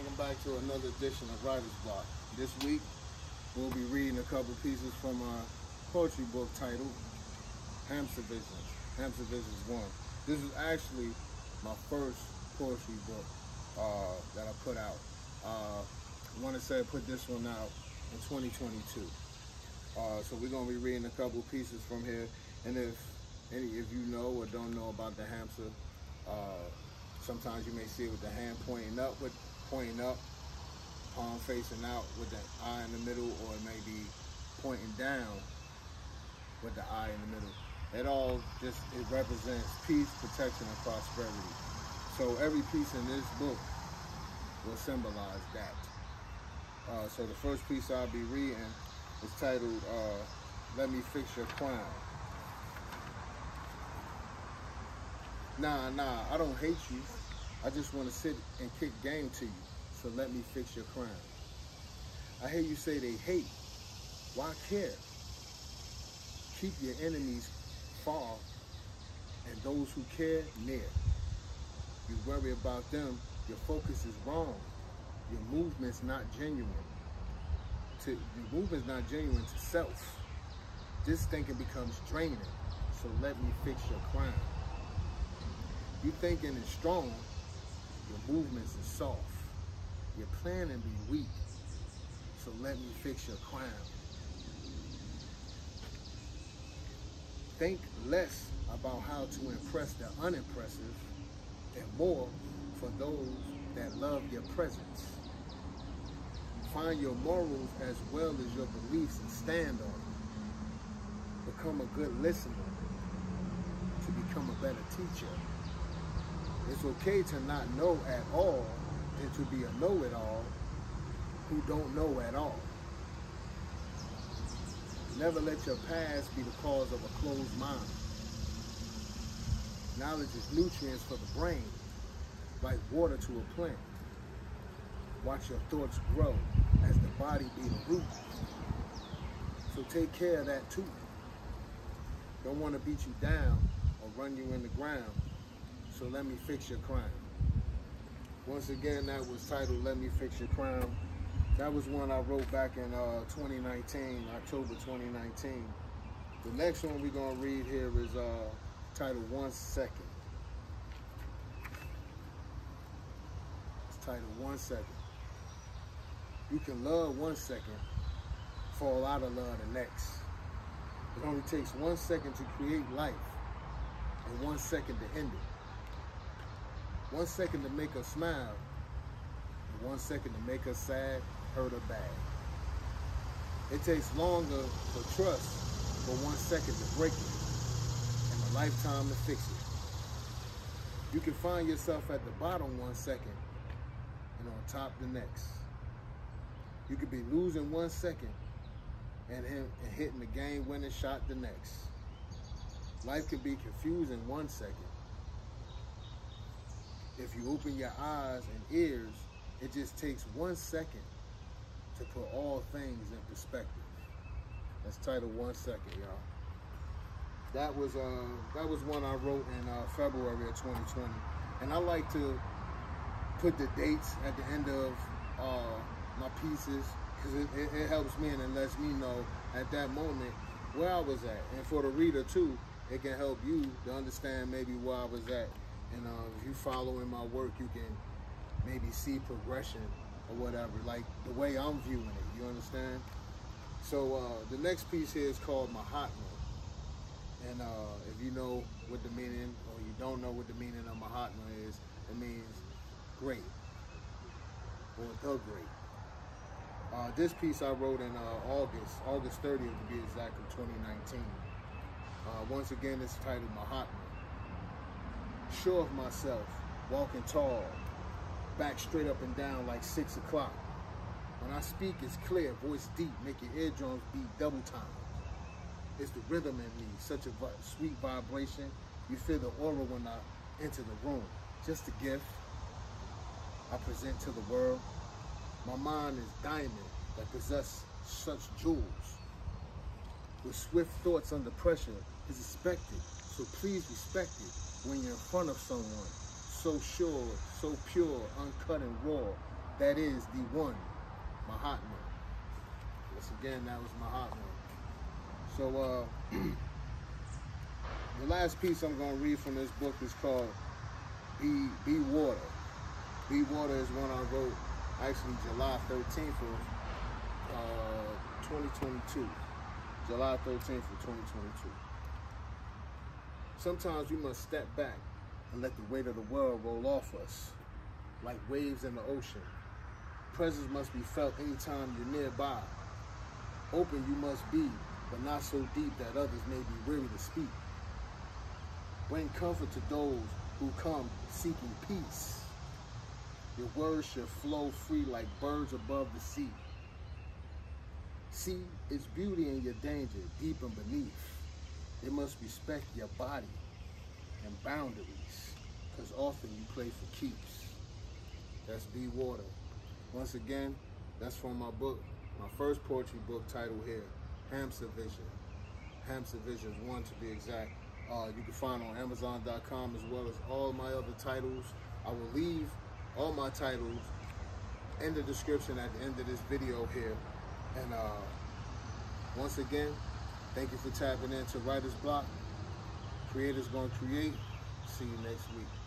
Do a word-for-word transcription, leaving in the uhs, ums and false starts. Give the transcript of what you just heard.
Welcome back to another edition of Writer's Block. This week, we'll be reading a couple pieces from a poetry book titled Hamsa Visionsll, Hamsa Visionsll one. This is actually my first poetry book uh, that I put out. Uh, I want to say I put this one out in twenty twenty-two. Uh, so we're going to be reading a couple pieces from here. And if any if you know or don't know about the Hamsa, uh, sometimes you may see it with the hand pointing up, with pointing up, palm facing out with the eye in the middle, or it may be pointing down with the eye in the middle. It all just, it represents peace, protection, and prosperity. So every piece in this book will symbolize that. Uh, so the first piece I'll be reading is titled, uh, Let Me Fix Your Clown. Nah, nah, I don't hate you. I just want to sit and kick game to you. So let me fix your crime. I hear you say they hate. Why care? Keep your enemies far and those who care near. You worry about them. Your focus is wrong. Your movement's not genuine. To, your movement's not genuine to self. This thinking becomes draining. So let me fix your crime. You thinking is strong, your movements are soft. Your planning be weak, so let me fix your crown. Think less about how to impress the unimpressive and more for those that love your presence. Find your morals as well as your beliefs and stand on them. Become a good listener to become a better teacher. It's okay to not know at all and to be a know-it-all who don't know at all. Never let your past be the cause of a closed mind. Knowledge is nutrients for the brain, like water to a plant. Watch your thoughts grow as the body be the root. So take care of that too. Don't want to beat you down or run you in the ground. So let me fix your crime. Once again, that was titled Let Me Fix Your Crime. That was one I wrote back in uh, twenty nineteen, October twenty nineteen. The next one we're gonna read here is uh, titled One Second. It's titled One Second. You can love one second, fall out of love the next. It only takes one second to create life and one second to end it. One second to make us smile, and one second to make us sad, hurt, or bad. It takes longer for trust, but one second to break it, and a lifetime to fix it. You can find yourself at the bottom one second, and on top the next. You could be losing one second, and, and hitting the game-winning shot the next. Life can be confusing one second. If you open your eyes and ears, it just takes one second to put all things in perspective. That's titled One Second, y'all. That was uh, that was one I wrote in uh, February of twenty twenty. And I like to put the dates at the end of uh, my pieces because it, it, it helps me and it lets me know at that moment where I was at. And for the reader too, it can help you to understand maybe where I was at. And uh, if you follow in my work, you can maybe see progression or whatever, like the way I'm viewing it, you understand? So uh, the next piece here is called My Hot One. And uh, if you know what the meaning, or you don't know what the meaning of My Hot One is, it means great, or the great. Uh, this piece I wrote in uh, August, August thirtieth to be exact, of twenty nineteen. Uh, once again, it's titled My Hot One. Sure of myself, walking tall, back straight up and down like six o'clock. When I speak, it's clear, voice deep, make your eardrums beat double time. It's the rhythm in me, such a sweet vibration. You feel the aura when I enter the room. Just a gift I present to the world. My mind is diamond that possess such jewels. With swift thoughts under pressure is expected, so please respect it. When you're in front of someone, so sure, so pure, uncut and raw, that is the one, my hot one. Once again, that was my hot one. So uh, the last piece I'm going to read from this book is called Be, Be Water. Be Water is one I wrote actually July thirteenth of uh, twenty twenty-two. July thirteenth of twenty twenty-two. Sometimes we must step back and let the weight of the world roll off us, like waves in the ocean. Presence must be felt anytime you're nearby. Open you must be, but not so deep that others may be weary to speak. Bring comfort to those who come seeking peace. Your words should flow free like birds above the sea. See its beauty and your danger deep and beneath. It must respect your body and boundaries, because often you play for keeps. That's Be Water. Once again, that's from my book, my first poetry book titled here, Hamsa Vision. Hamsa Vision is one to be exact. Uh, you can find on Amazon dot com, as well as all my other titles. I will leave all my titles in the description at the end of this video here. And uh, once again, thank you for tapping into Writer's Block. Creators gonna create. See you next week.